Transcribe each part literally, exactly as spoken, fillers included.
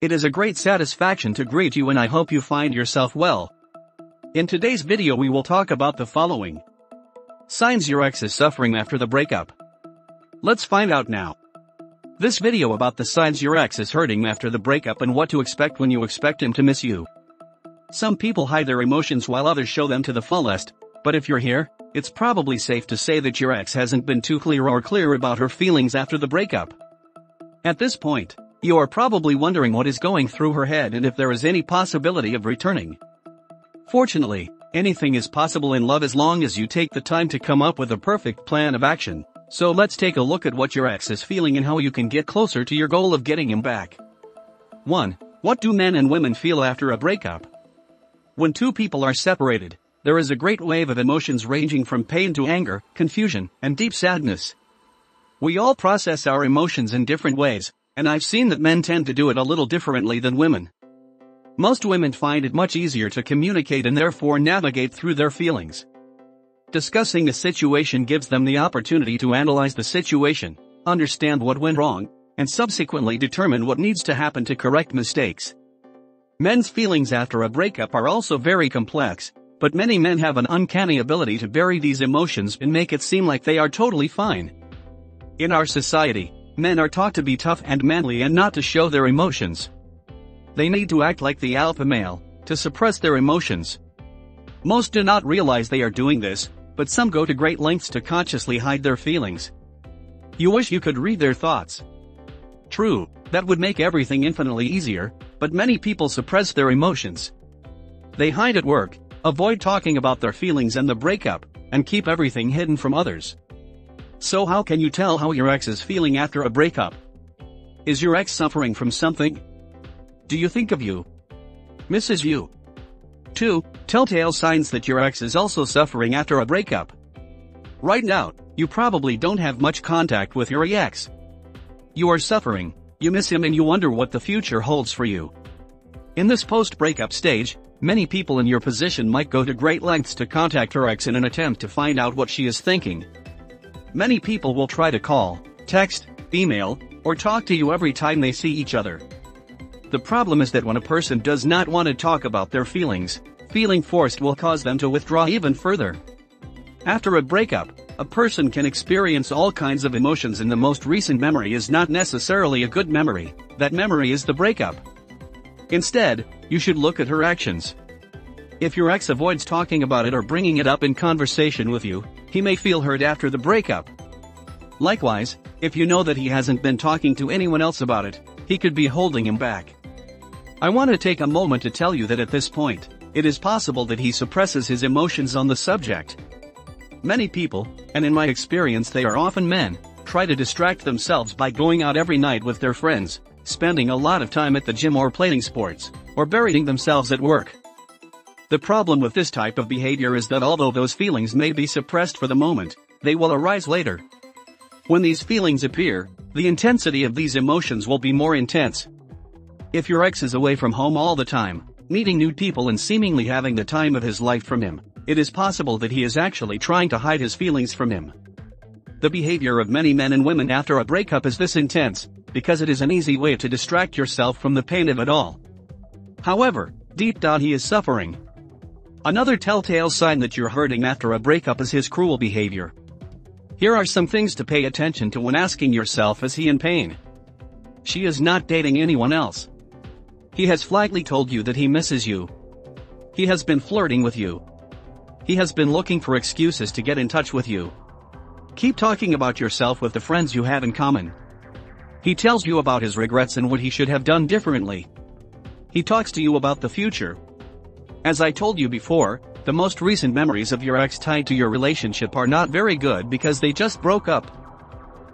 It is a great satisfaction to greet you and I hope you find yourself well. In today's video we will talk about the following. Signs your ex is suffering after the breakup. Let's find out now. This video about the signs your ex is hurting after the breakup and what to expect when you expect him to miss you. Some people hide their emotions while others show them to the fullest, but if you're here, it's probably safe to say that your ex hasn't been too clear or clear about her feelings after the breakup. At this point, you are probably wondering what is going through her head and if there is any possibility of returning. Fortunately, anything is possible in love as long as you take the time to come up with a perfect plan of action, so let's take a look at what your ex is feeling and how you can get closer to your goal of getting him back. one. What do men and women feel after a breakup? When two people are separated, there is a great wave of emotions ranging from pain to anger, confusion, and deep sadness. We all process our emotions in different ways, and I've seen that men tend to do it a little differently than women. Most women find it much easier to communicate and therefore navigate through their feelings. Discussing a situation gives them the opportunity to analyze the situation, understand what went wrong, and subsequently determine what needs to happen to correct mistakes. Men's feelings after a breakup are also very complex, but many men have an uncanny ability to bury these emotions and make it seem like they are totally fine. In our society, men are taught to be tough and manly and not to show their emotions. They need to act like the alpha male, to suppress their emotions. Most do not realize they are doing this, but some go to great lengths to consciously hide their feelings. You wish you could read their thoughts. True, that would make everything infinitely easier, but many people suppress their emotions. They hide at work, avoid talking about their feelings and the breakup, and keep everything hidden from others. So how can you tell how your ex is feeling after a breakup? Is your ex suffering from something? Do you think of you? Misses you? two. Telltale signs that your ex is also suffering after a breakup. Right now, you probably don't have much contact with your ex. You are suffering, you miss him and you wonder what the future holds for you. In this post-breakup stage, many people in your position might go to great lengths to contact her ex in an attempt to find out what she is thinking. Many people will try to call, text, email, or talk to you every time they see each other. The problem is that when a person does not want to talk about their feelings, feeling forced will cause them to withdraw even further. After a breakup, a person can experience all kinds of emotions and the most recent memory is not necessarily a good memory. That memory is the breakup. Instead, you should look at her actions. If your ex avoids talking about it or bringing it up in conversation with you, he may feel hurt after the breakup. Likewise, if you know that he hasn't been talking to anyone else about it, he could be holding him back. I want to take a moment to tell you that at this point, it is possible that he suppresses his emotions on the subject. Many people, and in my experience they are often men, try to distract themselves by going out every night with their friends, spending a lot of time at the gym or playing sports, or burying themselves at work. The problem with this type of behavior is that although those feelings may be suppressed for the moment, they will arise later. When these feelings appear, the intensity of these emotions will be more intense. If your ex is away from home all the time, meeting new people and seemingly having the time of his life from him, it is possible that he is actually trying to hide his feelings from him. The behavior of many men and women after a breakup is this intense, because it is an easy way to distract yourself from the pain of it all. However, deep down he is suffering. Another telltale sign that you're hurting after a breakup is his cruel behavior. Here are some things to pay attention to when asking yourself, is he in pain? She is not dating anyone else. He has flatly told you that he misses you. He has been flirting with you. He has been looking for excuses to get in touch with you. Keep talking about yourself with the friends you have in common. He tells you about his regrets and what he should have done differently. He talks to you about the future. As I told you before, the most recent memories of your ex tied to your relationship are not very good because they just broke up.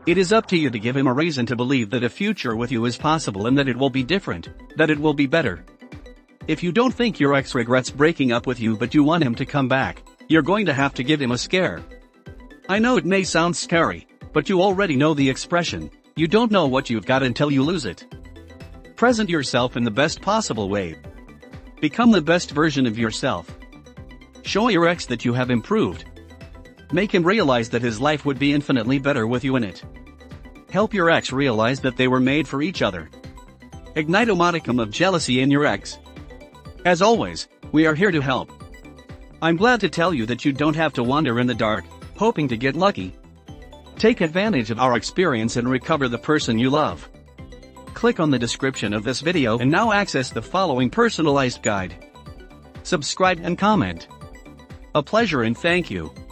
It is up to you to give him a reason to believe that a future with you is possible and that it will be different, that it will be better. If you don't think your ex regrets breaking up with you but you want him to come back, you're going to have to give him a scare. I know it may sound scary, but you already know the expression, you don't know what you've got until you lose it. Present yourself in the best possible way. Become the best version of yourself. Show your ex that you have improved. Make him realize that his life would be infinitely better with you in it. Help your ex realize that they were made for each other. ignite a modicum of jealousy in your ex. As always, we are here to help. I'm glad to tell you that you don't have to wander in the dark, hoping to get lucky. Take advantage of our experience and recover the person you love. Click on the description of this video and now access the following personalized guide. Subscribe and comment. A pleasure and thank you.